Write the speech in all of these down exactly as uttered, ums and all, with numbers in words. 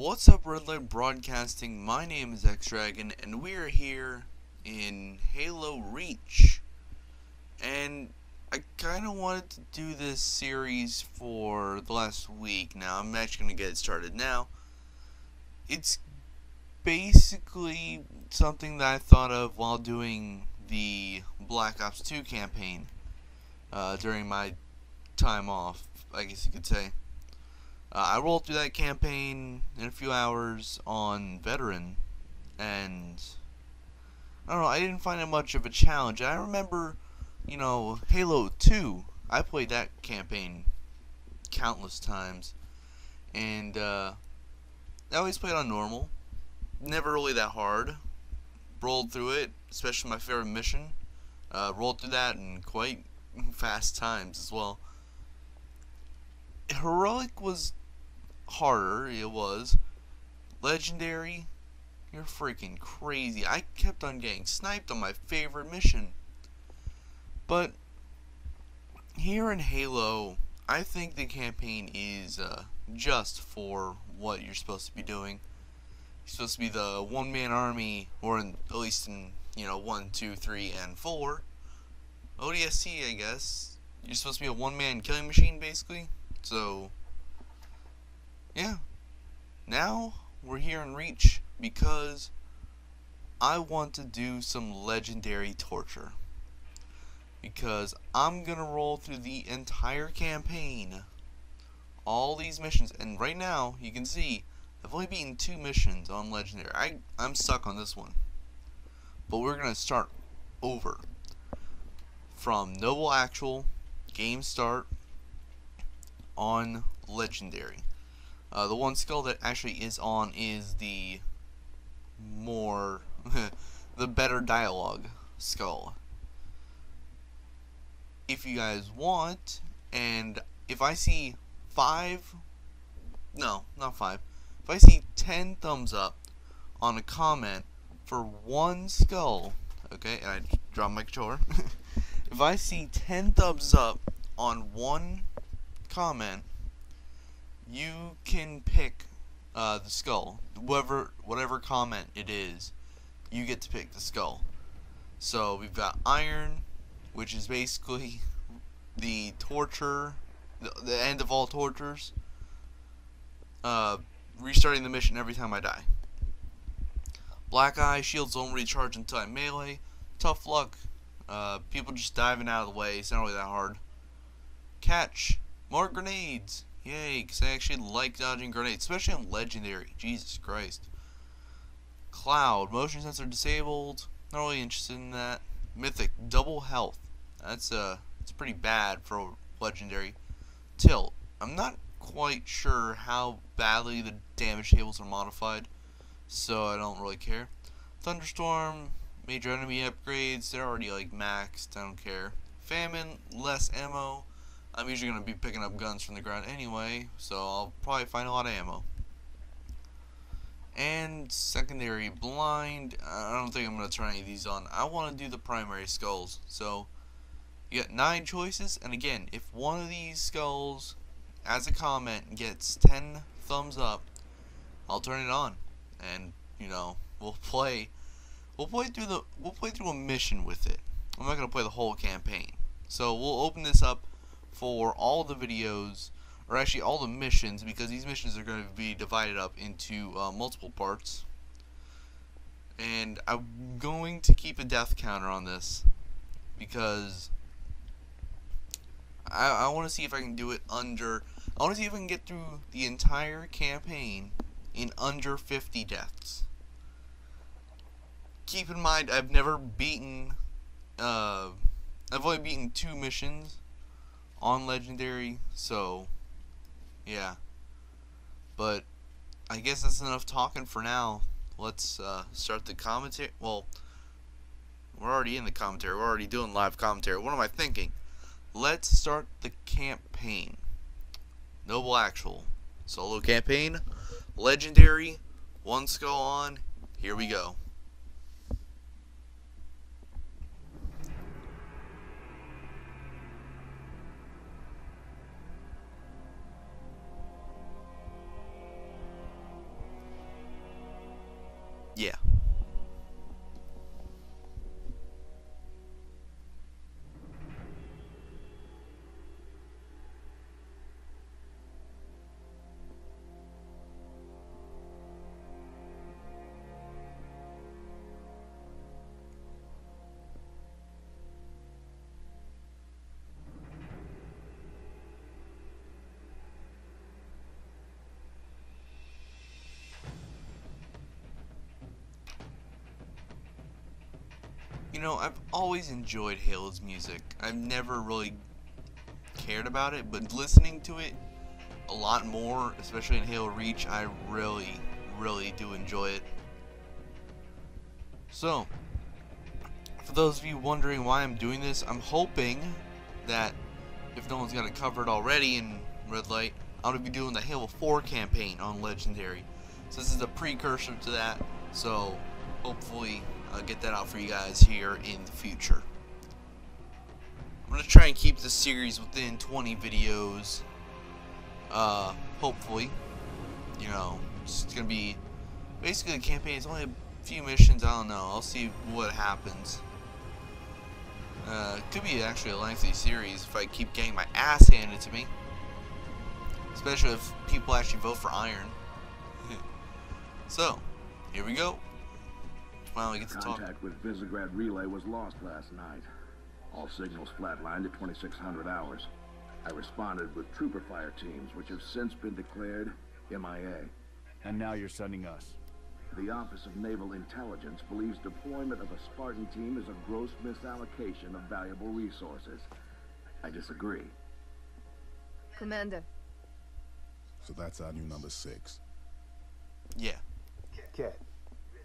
What's up, Red Light Broadcasting? My name is X-Dragon, and we are here in Halo Reach. And I kind of wanted to do this series for the last week. Now, I'm actually going to get it started now. It's basically something that I thought of while doing the Black Ops two campaign uh, during my time off, I guess you could say. Uh, I rolled through that campaign in a few hours on Veteran, and I don't know, I didn't find it much of a challenge. I remember, you know, Halo two, I played that campaign countless times, and uh, I always played on normal, never really that hard, rolled through it, especially my favorite mission, uh, rolled through that in quite fast times as well. Heroic was harder, it was. Legendary, you're freaking crazy. I kept on getting sniped on my favorite mission. But here in Halo, I think the campaign is uh, just for what you're supposed to be doing. You're supposed to be the one-man army, or in, at least in, you know, one, two, three, and four. O D S T, I guess. You're supposed to be a one-man killing machine, basically. So, yeah, now we're here in Reach because I want to do some legendary torture. Because I'm going to roll through the entire campaign, all these missions, and right now you can see I've only beaten two missions on legendary. I, I'm stuck on this one, but we're going to start over from Noble Actual, game start. On legendary, uh, the one skill that actually is on is the more the better dialogue skill. If you guys want, and if I see five, no, not five. If I see ten thumbs up on a comment for one skill, okay, and I drop my controller. If I see ten thumbs up on one comment, you can pick uh, the skull. Whoever, whatever comment it is, you get to pick the skull. So we've got Iron, which is basically the torture, the, the end of all tortures, uh, restarting the mission every time I die. Black Eye, shields don't recharge until I melee. Tough Luck, uh, people just diving out of the way, it's not really that hard. Catch, more grenades! Yay, because I actually like dodging grenades, especially on legendary. Jesus Christ. Cloud, motion sensor disabled. Not really interested in that. Mythic, double health. That's uh, it's pretty bad for legendary. Tilt, I'm not quite sure how badly the damage tables are modified, so I don't really care. Thunderstorm, major enemy upgrades. They're already like maxed. I don't care. Famine, less ammo. I'm usually going to be picking up guns from the ground anyway, so I'll probably find a lot of ammo. And secondary blind, I don't think I'm going to turn any of these on. I want to do the primary skulls. So you got nine choices, and again, if one of these skulls as a comment gets ten thumbs up, I'll turn it on, and you know, we'll play we'll play through the we'll play through a mission with it. I'm not going to play the whole campaign. So we'll open this up for all the videos, or actually all the missions, because these missions are going to be divided up into uh, multiple parts, and I'm going to keep a death counter on this because I, I want to see if I can do it under I want to see if I can get through the entire campaign in under fifty deaths. Keep in mind, I've never beaten uh, I've only beaten two missions on legendary, so yeah. But I guess that's enough talking for now. Let's uh, start the commentary. Well, we're already in the commentary. We're already doing live commentary. What am I thinking? Let's start the campaign. Noble Actual. Solo campaign. Legendary. One skull on. Here we go. You know, I've always enjoyed Halo's music. I've never really cared about it, but listening to it a lot more, especially in Halo Reach, I really, really do enjoy it. So, for those of you wondering why I'm doing this, I'm hoping that if no one's got it covered already in Red Light, I'm going to be doing the Halo four campaign on Legendary. So this is a precursor to that, so hopefully I'll get that out for you guys here in the future. I'm going to try and keep this series within twenty videos, uh, hopefully. You know, it's going to be basically a campaign. It's only a few missions, I don't know, I'll see what happens. Uh, could be actually a lengthy series if I keep getting my ass handed to me. Especially if people actually vote for Iron. So, here we go. Finally get to talk. Contact with Visegrad Relay was lost last night. All signals flatlined at twenty-six hundred hours. I responded with trooper fire teams, which have since been declared M I A. And now you're sending us. The Office of Naval Intelligence believes deployment of a Spartan team is a gross misallocation of valuable resources. I disagree. Commander. So that's our new number six. Yeah. Cat,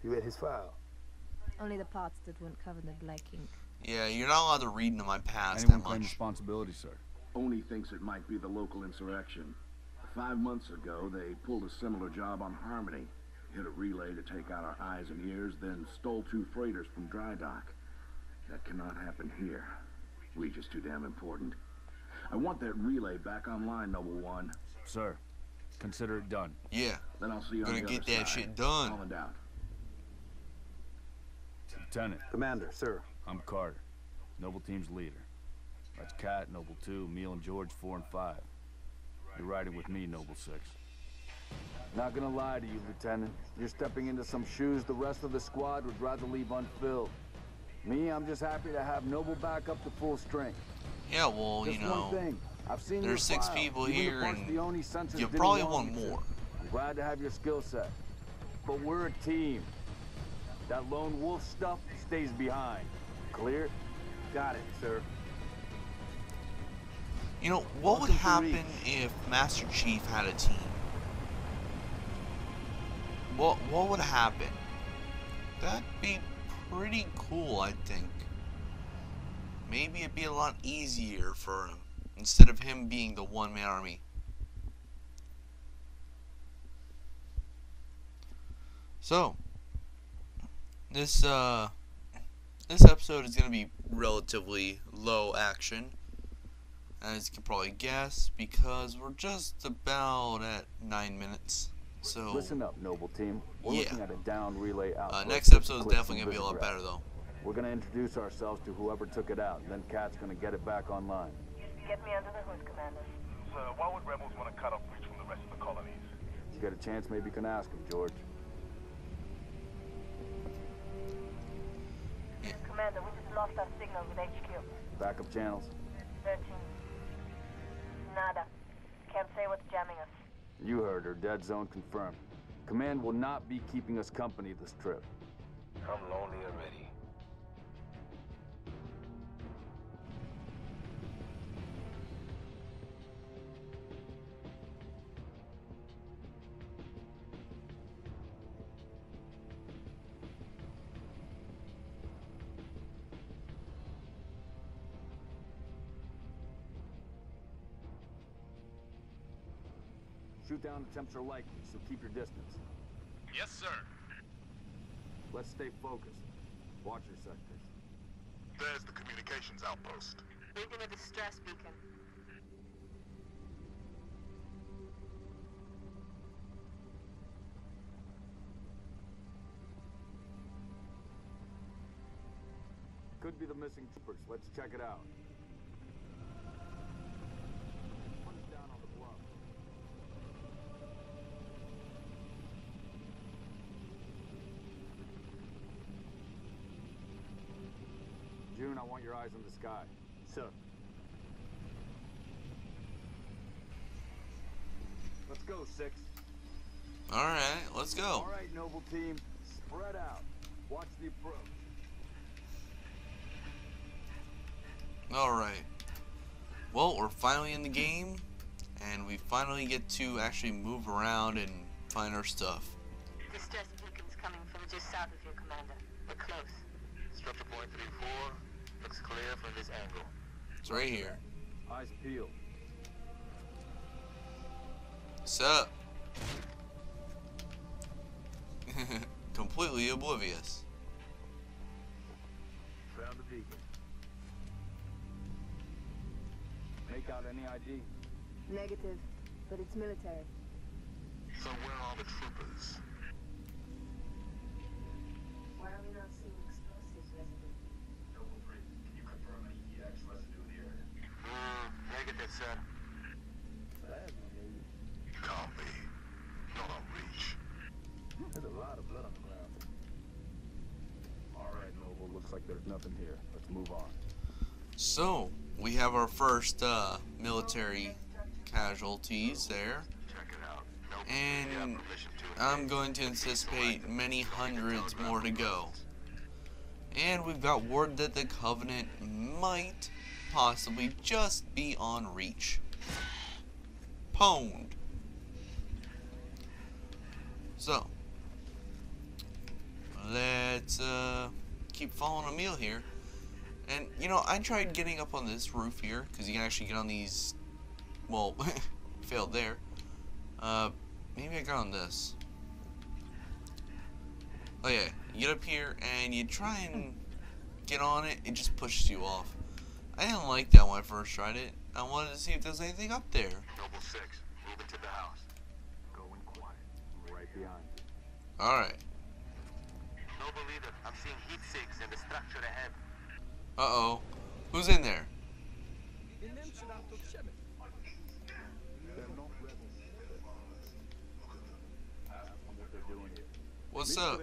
you read his file? Only the parts that won't cover the black ink. Yeah, you're not allowed to read into my past. Anyone claim responsibility, sir? Only thinks it might be the local insurrection. Five months ago, they pulled a similar job on Harmony. Hit a relay to take out our eyes and ears, then stole two freighters from dry dock. That cannot happen here. Reach is too damn important. I want that relay back online, Noble One. Sir, consider it done. Yeah. Then I'll see you on the other side. Gonna get that shit done. Lieutenant. Commander, sir. I'm Carter, Noble Team's leader. That's Cat, Noble Two, Neil and George, Four and Five. You're riding with me, Noble Six. Not gonna lie to you, Lieutenant. You're stepping into some shoes the rest of the squad would rather leave unfilled. Me, I'm just happy to have Noble back up to full strength. Yeah, well, just you know, one thing. I've seen there's six file. people Even here, and you probably want more. I'm glad to have your skill set, but we're a team. That lone wolf stuff stays behind. Clear? Got it, sir. You know, what Welcome would happen if Master Chief had a team? What, what would happen? That'd be pretty cool, I think. Maybe it'd be a lot easier for him, instead of him being the one-man army. So, this, uh, this episode is going to be relatively low action, as you can probably guess, because we're just about at nine minutes. So, listen up, Noble Team. We're yeah. looking at a down relay outpost. Uh, next episode is definitely going to be a lot better, though. We're going to introduce ourselves to whoever took it out, and then Cat's going to get it back online. Get me under the hood, Commander. Sir, why would rebels want to cut off Reach from the rest of the colonies? You got a chance, maybe you can ask him, George. Yeah. Commander, we just lost our signal with H Q. Backup channels? Searching. Nada. Can't say what's jamming us. You heard her. Dead zone confirmed. Command will not be keeping us company this trip. I'm lonely already. Down attempts are likely, so keep your distance. Yes, sir. Let's stay focused. Watch your sectors. There's the communications outpost. Moving a distress beacon. Could be the missing troopers. Let's check it out. June, I want your eyes on the sky. Sir. Let's go, Six. Alright, let's go. Alright, Noble Team. Spread out. Watch the approach. Alright. Well, we're finally in the game, and we finally get to actually move around and find our stuff. Distress beacon's coming from just south of you, Commander. We're close. Structure point three four looks clear from this angle. It's right here. Eyes peeled. What's up? Completely oblivious. Found the beacon. Take out any I D? Negative, but it's military. So where are the troopers? Why are we not seeing explosives residue? Noble Three, can you confirm any E X residue in the area? Uh, negative, sir. Can't be. Not on Reach. There's a lot of blood on the ground. Alright, Noble, looks like there's nothing here. Let's move on. So, we have our first uh, military casualties there. And I'm going to anticipate many hundreds more to go. And we've got word that the Covenant might possibly just be on Reach. Pwned. So, let's uh, keep following Emil here. And, you know, I tried getting up on this roof here, because you can actually get on these, well, failed there. Uh, maybe I got on this. Oh yeah, you get up here, and you try and get on it, it just pushes you off. I didn't like that when I first tried it. I wanted to see if there's anything up there. Noble Six, move into the house. Go in quiet, right behind you. Alright. Noble Leader, I'm seeing Heat Six and the structure ahead. Uh-oh. Who's in there? What's up?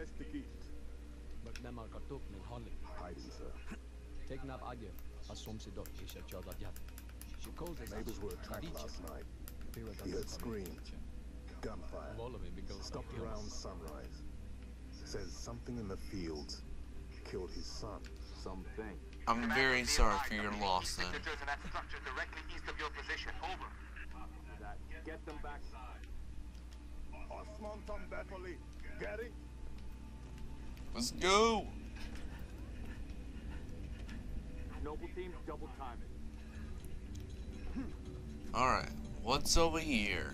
Neighbors were attacked last night. He heard screams, gunfire, stopped around sunrise. Says something in the fields killed his son. Something. I'm very sorry for your loss, then. Let's go. Noble Team, double timing. All right, what's over here?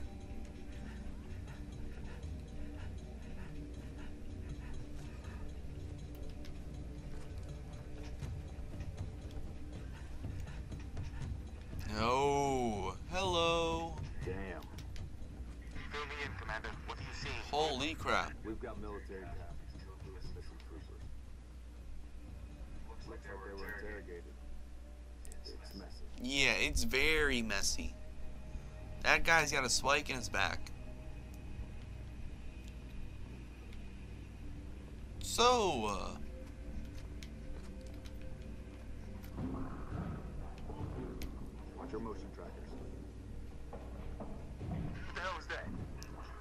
Oh, hello. Damn. Fill me in, Commander. What do you see? Holy crap. We've got military captains. Looks like they were interrogated. It's messy. Yeah, it's very messy. That guy's got a spike in his back. So, uh... your motion trackers. What the hell was that?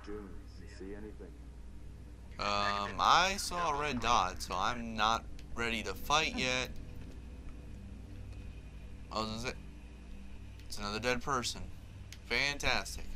June, see anything? Um, I saw a red dot, so I'm not ready to fight yet. Oh, is it? It's another dead person. Fantastic.